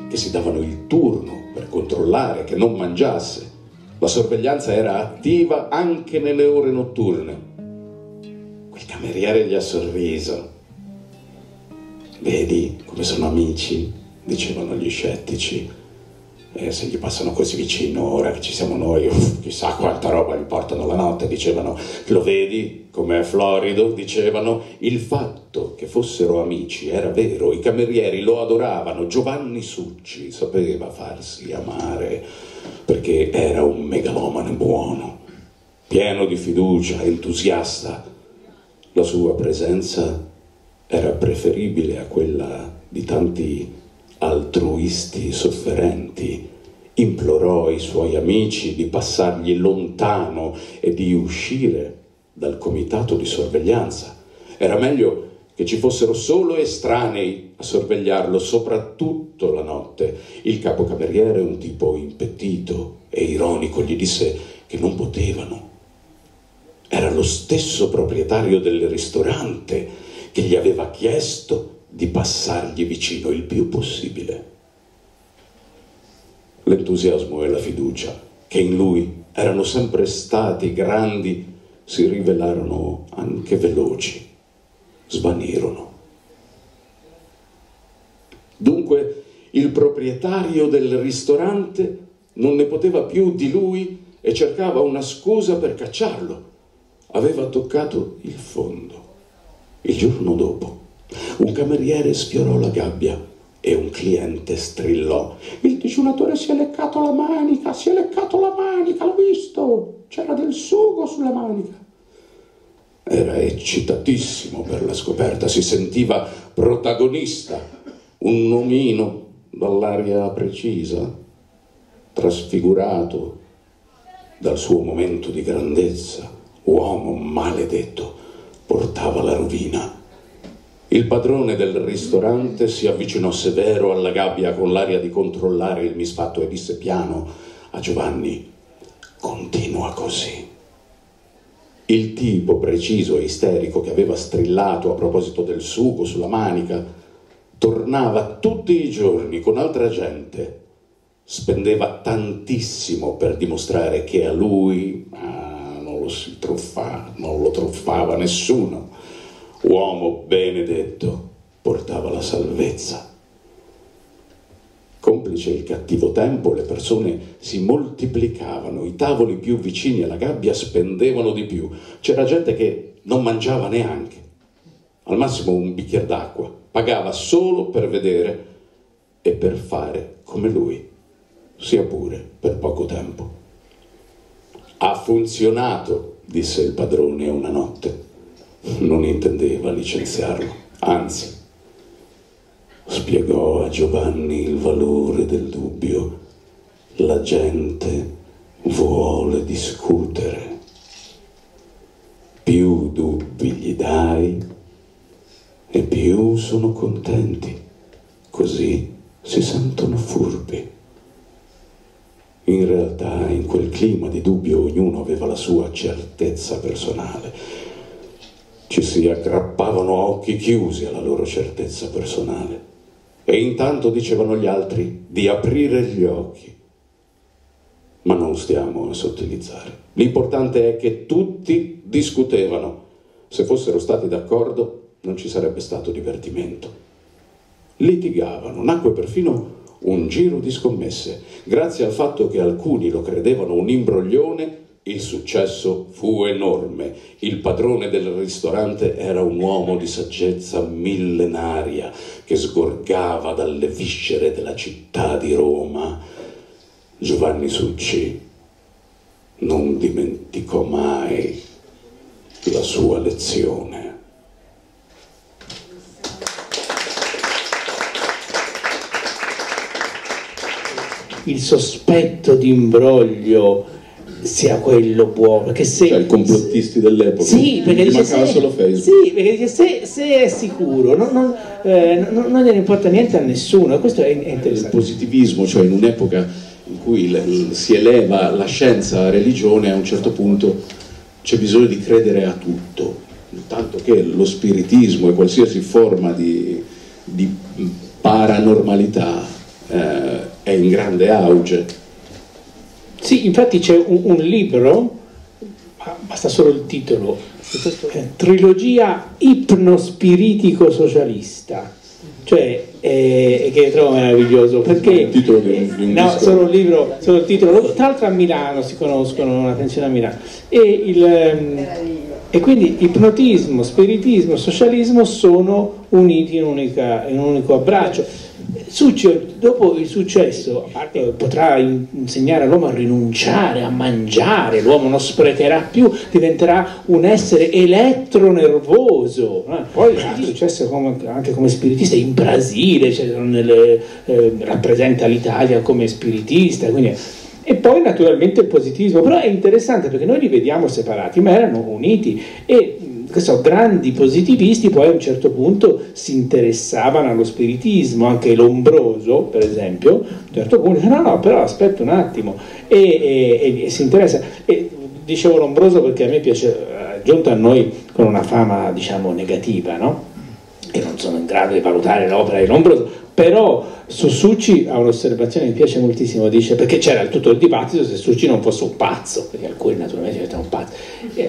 che si davano il turno per controllare che non mangiasse. La sorveglianza era attiva anche nelle ore notturne. Quel cameriere gli ha sorriso. Vedi come sono amici, dicevano gli scettici. E se gli passano così vicino ora che ci siamo noi, uff, chissà quanta roba gli portano la notte, dicevano. Lo vedi com'è florido, dicevano. Il fatto che fossero amici era vero, i camerieri lo adoravano. Giovanni Succi sapeva farsi amare perché era un megalomane buono, pieno di fiducia, entusiasta. La sua presenza era preferibile a quella di tanti altruisti sofferenti. Implorò i suoi amici di passargli lontano e di uscire dal comitato di sorveglianza. Era meglio che ci fossero solo estranei a sorvegliarlo, soprattutto la notte. Il capocameriere, un tipo impettito e ironico, gli disse che non potevano. Era lo stesso proprietario del ristorante che gli aveva chiesto di passargli vicino il più possibile. L'entusiasmo e la fiducia che in lui erano sempre stati grandi si rivelarono anche veloci, svanirono. Dunque il proprietario del ristorante non ne poteva più di lui e cercava una scusa per cacciarlo. Aveva toccato il fondo. Il giorno dopo un cameriere sfiorò la gabbia e un cliente strillò: il digiunatore si è leccato la manica, si è leccato la manica, l'ho visto, c'era del sugo sulla manica. Era eccitatissimo per la scoperta, si sentiva protagonista, un omino dall'aria precisa, trasfigurato dal suo momento di grandezza. Uomo maledetto, portava la rovina. Il padrone del ristorante si avvicinò severo alla gabbia con l'aria di controllare il misfatto e disse piano a Giovanni: continua così. Il tipo preciso e isterico che aveva strillato a proposito del sugo sulla manica tornava tutti i giorni con altra gente. Spendeva tantissimo per dimostrare che a lui ah, non lo si truffava, non lo truffava nessuno. Uomo benedetto, portava la salvezza. Complice il cattivo tempo, le persone si moltiplicavano, i tavoli più vicini alla gabbia spendevano di più. C'era gente che non mangiava neanche, al massimo un bicchiere d'acqua, pagava solo per vedere e per fare come lui, sia pure per poco tempo. Ha funzionato, disse il padrone una notte. Non intendeva licenziarlo, anzi, spiegò a Giovanni il valore del dubbio. La gente vuole discutere. Più dubbi gli dai e più sono contenti, così si sentono furbi. In realtà, in quel clima di dubbio, ognuno aveva la sua certezza personale. Ci si aggrappavano a occhi chiusi alla loro certezza personale e intanto dicevano agli altri di aprire gli occhi. Ma non stiamo a sottilizzare. L'importante è che tutti discutevano. Se fossero stati d'accordo non ci sarebbe stato divertimento. Litigavano, nacque perfino un giro di scommesse. Grazie al fatto che alcuni lo credevano un imbroglione, il successo fu enorme. Il padrone del ristorante era un uomo di saggezza millenaria che sgorgava dalle viscere della città di Roma. Giovanni Succi non dimenticò mai la sua lezione. il sospetto di imbroglio sia quello buono, che se, cioè i complottisti dell'epoca, sì, perché dice, se, solo sì, perché dice se, se è sicuro non, non, eh, non, non gliene importa niente a nessuno. Questo è interessante. Il positivismo, cioè in un'epoca in cui le, le, si eleva la scienza, la religione, a un certo punto c'è bisogno di credere a tutto, tanto che lo spiritismo e qualsiasi forma di, di paranormalità eh, è in grande auge. Sì, infatti c'è un, un libro, basta solo il titolo, Trilogia ipnospiritico-socialista, cioè, eh, che trovo meraviglioso, perché il titolo di un, di un no, solo il libro, solo il titolo, tra l'altro a Milano si conoscono, una pensione a Milano, e, il, e quindi ipnotismo, spiritismo, socialismo sono uniti in, unica, in un unico abbraccio. Succi, dopo il successo, a parte potrà insegnare all'uomo a rinunciare, a mangiare, l'uomo non sprecherà più, diventerà un essere elettronervoso. Poi il successo come, anche come spiritista in Brasile, cioè, nelle, eh, rappresenta l'Italia come spiritista, quindi, e poi naturalmente il positivismo, però è interessante perché noi li vediamo separati, ma erano uniti, e che so, grandi positivisti poi a un certo punto si interessavano allo spiritismo, anche Lombroso per esempio, a un certo punto no no però aspetta un attimo e, e, e si interessa, e dicevo Lombroso perché a me piace, è giunto a noi con una fama diciamo negativa, no? E non sono in grado di valutare l'opera di Lombroso, però su Succi ha un'osservazione che mi piace moltissimo, dice, perché c'era tutto il dibattito se Succi non fosse un pazzo, perché alcuni naturalmente diventano un pazzo,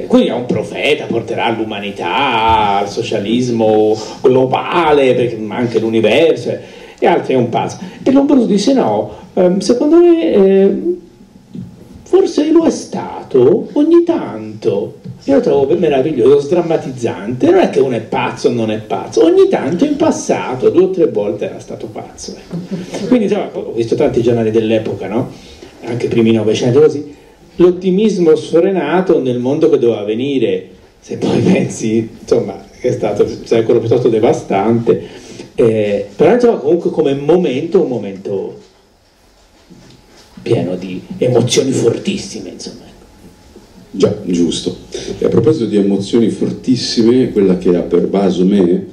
quindi è un profeta, porterà l'umanità al socialismo globale, perché anche l'universo, e altri è un pazzo, e Lombroso disse no, secondo me forse lo è stato ogni tanto. Io lo trovo meraviglioso, sdrammatizzante, non è che uno è pazzo o non è pazzo, ogni tanto in passato, due o tre volte era stato pazzo. Ecco. Quindi insomma, ho visto tanti giornali dell'epoca, no? Anche primi Novecento, così, l'ottimismo sfrenato nel mondo che doveva venire, se poi pensi, insomma, che è stato un secolo piuttosto devastante, eh, però insomma comunque come momento, un momento pieno di emozioni fortissime, insomma. Già, giusto. E a proposito di emozioni fortissime, quella che ha pervaso me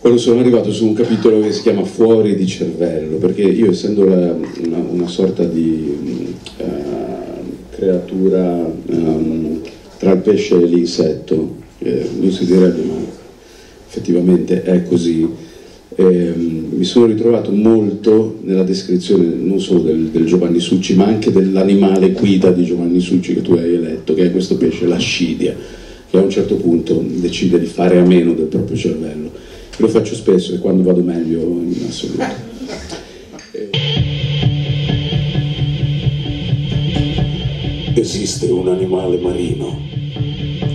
quando sono arrivato su un capitolo che si chiama Fuori di cervello, perché io essendo la, una, una sorta di uh, creatura um, tra il pesce e l'insetto, eh, non si direbbe ma effettivamente è così, eh, mi sono ritrovato molto nella descrizione non solo del, del Giovanni Succi ma anche dell'animale guida di Giovanni Succi che tu hai eletto, che è questo pesce, l'ascidia, che a un certo punto decide di fare a meno del proprio cervello. Lo faccio spesso e quando vado meglio in assoluto. Esiste un animale marino,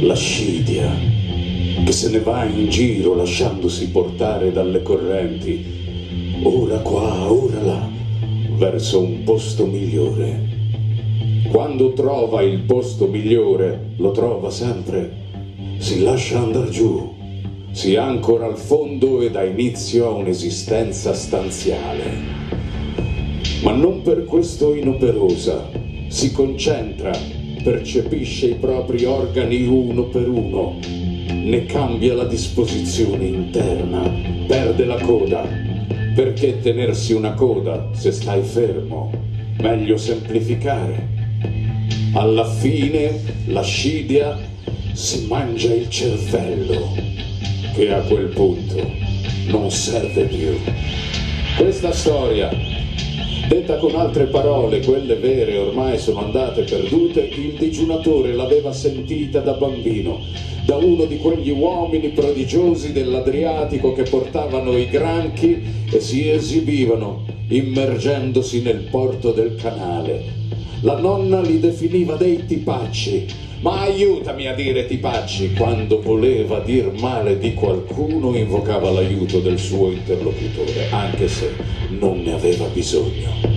l'ascidia, che se ne va in giro lasciandosi portare dalle correnti, ora qua, ora là, verso un posto migliore. Quando trova il posto migliore, lo trova sempre, si lascia andare giù, si ancora al fondo e dà inizio a un'esistenza stanziale. Ma non per questo inoperosa, si concentra, percepisce i propri organi uno per uno, ne cambia la disposizione interna, perde la coda. Perché tenersi una coda se stai fermo? Meglio semplificare. Alla fine l'ascidia si mangia il cervello, che a quel punto non serve più. Questa storia, detta con altre parole, quelle vere ormai sono andate perdute, il digiunatore l'aveva sentita da bambino, da uno di quegli uomini prodigiosi dell'Adriatico che portavano i granchi e si esibivano immergendosi nel porto del canale. La nonna li definiva dei tipacci, ma aiutami a dire tipacci, quando voleva dir male di qualcuno invocava l'aiuto del suo interlocutore, anche se non ne aveva bisogno.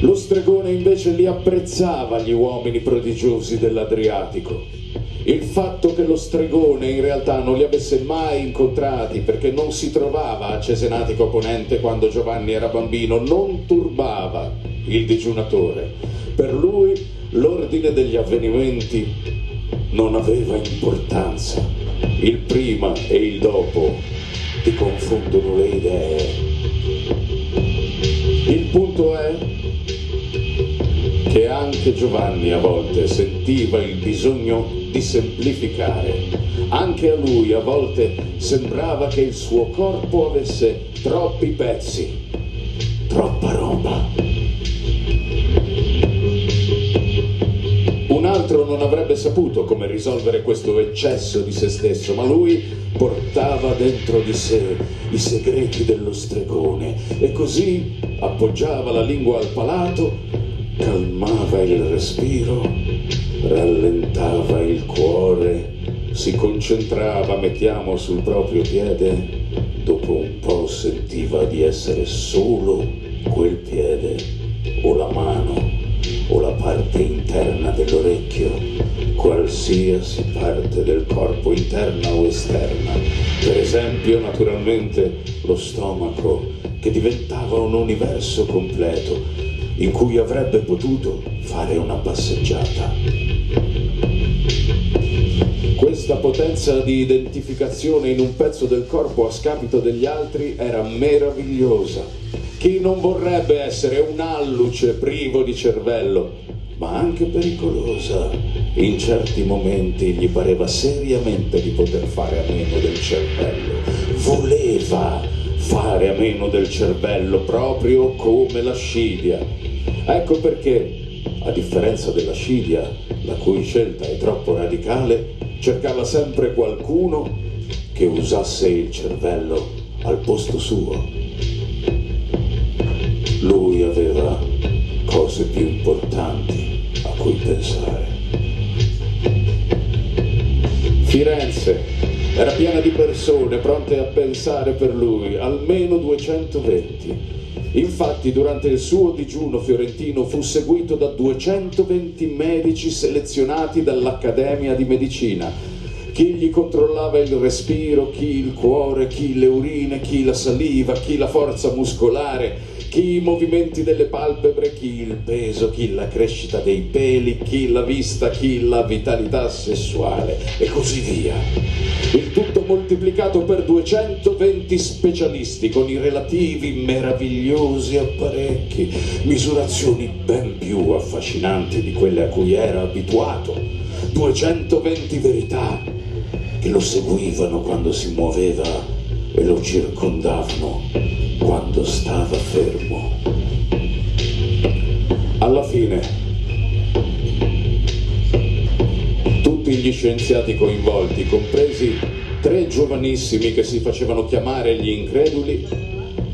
Lo stregone invece li apprezzava, gli uomini prodigiosi dell'Adriatico, Il fatto che lo stregone in realtà non li avesse mai incontrati perché non si trovava a Cesenatico Ponente quando Giovanni era bambino non turbava il digiunatore. Per lui l'ordine degli avvenimenti non aveva importanza. Il prima e il dopo ti confondono le idee. Il punto è che anche Giovanni a volte sentiva il bisogno di semplificare. Anche a lui a volte sembrava che il suo corpo avesse troppi pezzi, troppa roba. Un altro non avrebbe saputo come risolvere questo eccesso di se stesso, ma lui portava dentro di sé i segreti dello stregone e così appoggiava la lingua al palato, calmava il respiro, rallentava il cuore, si concentrava, mettiamo, sul proprio piede. Dopo un po' sentiva di essere solo quel piede, o la mano, o la parte interna dell'orecchio, qualsiasi parte del corpo, interna o esterna. Per esempio, naturalmente, lo stomaco, che diventava un universo completo in cui avrebbe potuto fare una passeggiata. Questa potenza di identificazione in un pezzo del corpo a scapito degli altri era meravigliosa. Chi non vorrebbe essere un alluce privo di cervello, ma anche pericolosa? In certi momenti gli pareva seriamente di poter fare a meno del cervello. Voleva fare a meno del cervello, proprio come la scidia. Ecco perché, a differenza della scidia, la cui scelta è troppo radicale, cercava sempre qualcuno che usasse il cervello al posto suo. Lui aveva cose più importanti a cui pensare. Firenze era piena di persone pronte a pensare per lui, almeno duecentoventi. Infatti durante il suo digiuno fiorentino fu seguito da duecentoventi medici selezionati dall'Accademia di Medicina. Chi gli controllava il respiro, chi il cuore, chi le urine, chi la saliva, chi la forza muscolare, chi i movimenti delle palpebre, chi il peso, chi la crescita dei peli, chi la vista, chi la vitalità sessuale e così via. Il tutto moltiplicato per duecentoventi specialisti con i relativi meravigliosi apparecchi, misurazioni ben più affascinanti di quelle a cui era abituato, duecentoventi verità che lo seguivano quando si muoveva e lo circondavano quando stava fermo. Alla fine, tutti gli scienziati coinvolti, compresi tre giovanissimi che si facevano chiamare gli increduli,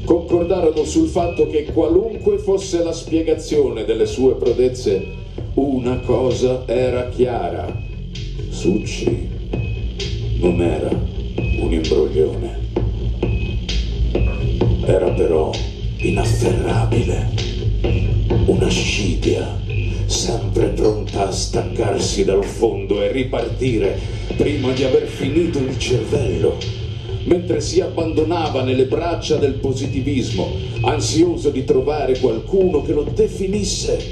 concordarono sul fatto che qualunque fosse la spiegazione delle sue prodezze, una cosa era chiara: Succi non era un imbroglione. Era però inafferrabile, una scidia, sempre pronta a staccarsi dal fondo e ripartire prima di aver finito il cervello, mentre si abbandonava nelle braccia del positivismo, ansioso di trovare qualcuno che lo definisse,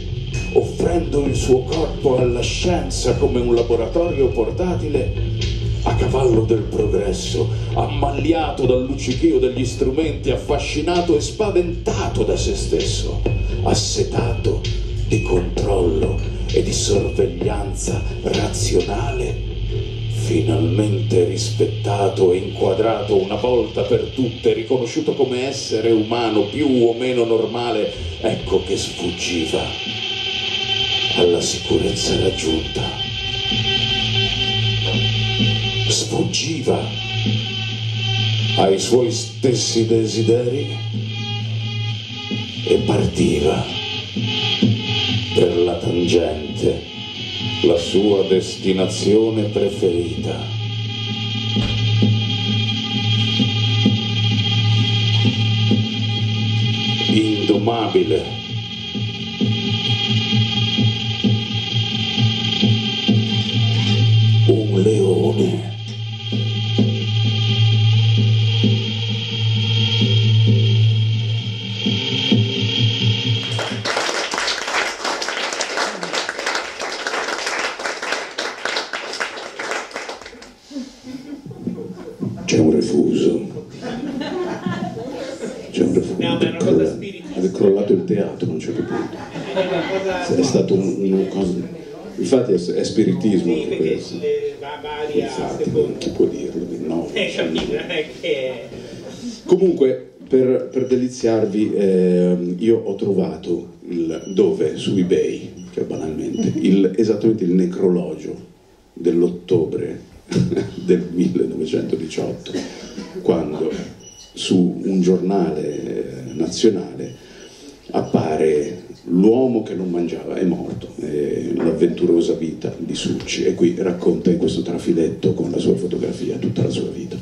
offrendo il suo corpo alla scienza come un laboratorio portatile, a cavallo del progresso, ammagliato dal luccichio degli strumenti, affascinato e spaventato da se stesso, assetato di controllo e di sorveglianza razionale, finalmente rispettato e inquadrato una volta per tutte, riconosciuto come essere umano più o meno normale, ecco che sfuggiva alla sicurezza raggiunta. Sfuggiva ai suoi stessi desideri e partiva per la tangente, la sua destinazione preferita. Indomabile, un Casellina. C'è un refuso. C'è un refuso. No, ma è una cosa spirituale. Aveva crollato il teatro a un certo punto. È, è stato un, un cosa. Infatti è spiritismo. Sì, questo. Le, va, varia, infatti, secondo... chi può dirlo? No. Eh, capito, che... Comunque, per, per deliziarvi, eh, io ho trovato il dove su eBay, cioè banalmente, il, esattamente il necrologio dell'ottobre del millenovecentodiciotto, quando su un giornale nazionale appare l'uomo che non mangiava, è morto, eh, l'avventurosa vita di Succi, e qui racconta in questo trafiletto con la sua fotografia tutta la sua vita.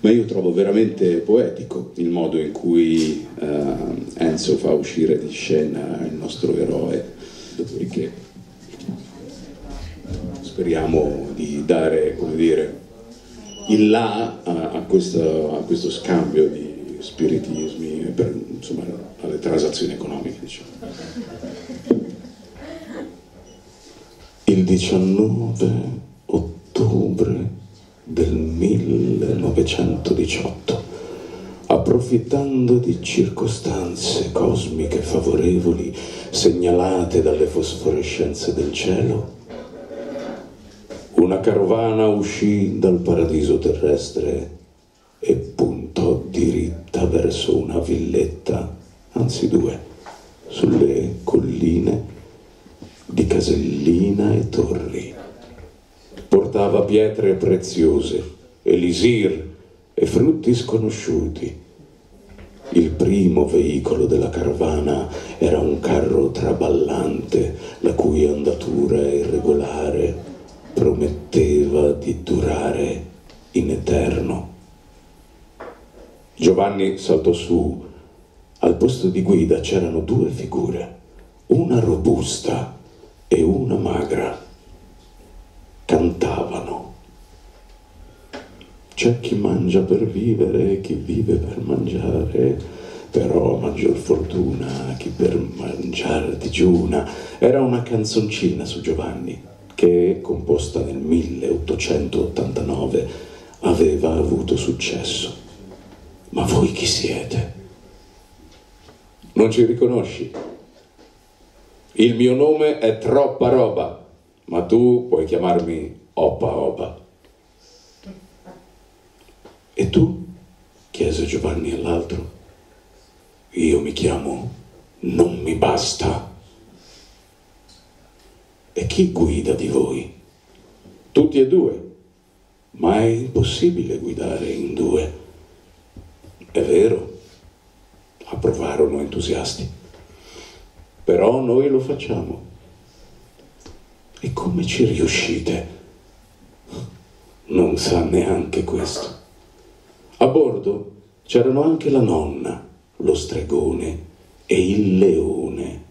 Ma io trovo veramente poetico il modo in cui eh, Enzo fa uscire di scena il nostro eroe, dopodiché speriamo di dare, come dire, il là a, a, questo, a questo scambio di spiritismi, per, insomma, alle transazioni economiche, diciamo. Il diciannove ottobre del millenovecentodiciotto, approfittando di circostanze cosmiche favorevoli segnalate dalle fosforescenze del cielo, una carovana uscì dal paradiso terrestre e puntò diritta verso una villetta, anzi due, sulle colline di Casellina e Torri. Portava pietre preziose, elisir e frutti sconosciuti. Il primo veicolo della carovana era un carro traballante, la cui andatura irregolare prometteva di durare in eterno. Giovanni saltò su. Al posto di guida c'erano due figure, una robusta e una magra. Cantavano. C'è chi mangia per vivere e chi vive per mangiare, però a maggior fortuna chi per mangiare digiuna. Era una canzoncina su Giovanni, che, composta nel milleottocentottantanove, aveva avuto successo. Ma voi chi siete? Non ci riconosci? Il mio nome è troppa roba, ma tu puoi chiamarmi Oppa Oba. E tu? Chiese Giovanni all'altro. Io mi chiamo Non Mi Basta. E chi guida di voi? Tutti e due. Ma è impossibile guidare in due. È vero, approvarono entusiasti. Però noi lo facciamo. E come ci riuscite? Non sa neanche questo. A bordo c'erano anche la nonna, lo stregone e il leone.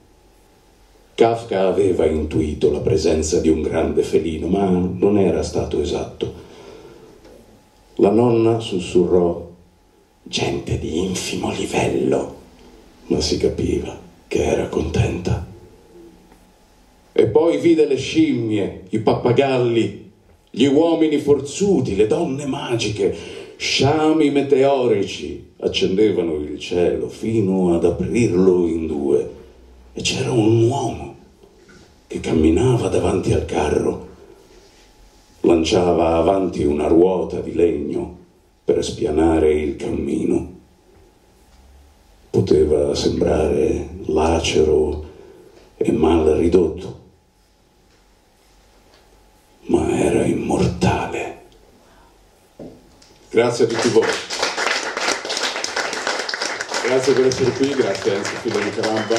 Kafka aveva intuito la presenza di un grande felino, ma non era stato esatto. La nonna sussurrò: gente di infimo livello, ma si capiva che era contenta. E poi vide le scimmie, i pappagalli, gli uomini forzuti, le donne magiche. Sciami meteorici accendevano il cielo fino ad aprirlo in due. E c'era un uomo che camminava davanti al carro, lanciava avanti una ruota di legno per spianare il cammino. Poteva sembrare lacero e mal ridotto, ma era immortale. Grazie a tutti voi. Grazie per essere qui, grazie a Enzo Fileno Carabba.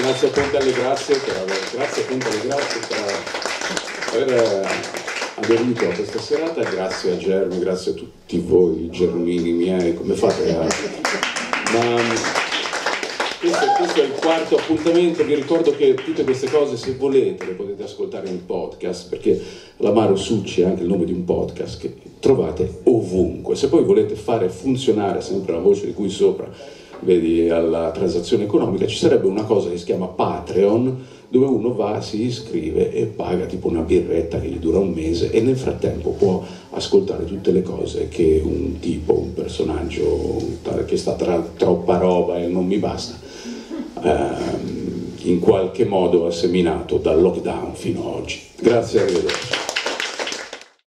Grazie a Ponte alle Grazie per aver, grazie a Ponte alle Grazie per aver aderito a questa serata, grazie a Germi, grazie a tutti voi, germini miei, come fate a... Ma Questo, questo è il quarto appuntamento. Vi ricordo che tutte queste cose, se volete, le potete ascoltare in podcast, perché l'Amaro Succi è anche il nome di un podcast che trovate ovunque. Se poi volete fare funzionare sempre la voce di cui sopra, vedi, alla transazione economica, ci sarebbe una cosa che si chiama Patreon, dove uno va, si iscrive e paga tipo una birretta che gli dura un mese, e nel frattempo può ascoltare tutte le cose che un tipo, un personaggio che sta tra troppa roba e non mi basta, ehm, in qualche modo ha seminato dal lockdown fino ad oggi. Grazie, arrivederci.